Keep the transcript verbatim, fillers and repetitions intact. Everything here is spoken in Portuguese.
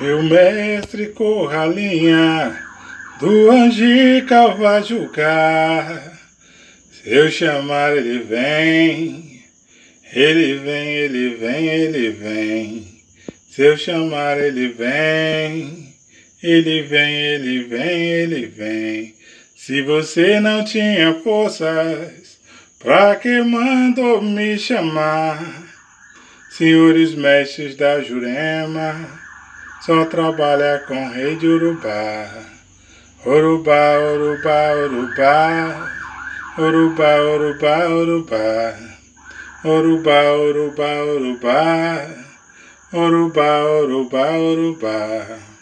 Meu mestre Corralinha, do Angica vai julgar. Se eu chamar ele vem, ele vem, ele vem, ele vem. Se eu chamar ele vem, ele vem, ele vem, ele vem. Se você não tinha forças, pra que mandou me chamar? Senhores mestres da Jurema, só trabalha com rei de Urubá. Urubá, Urubá, Urubá, Urubá, Urubá, Urubá, Urubá, Urubá, Urubá, Urubá, Urubá, Urubá.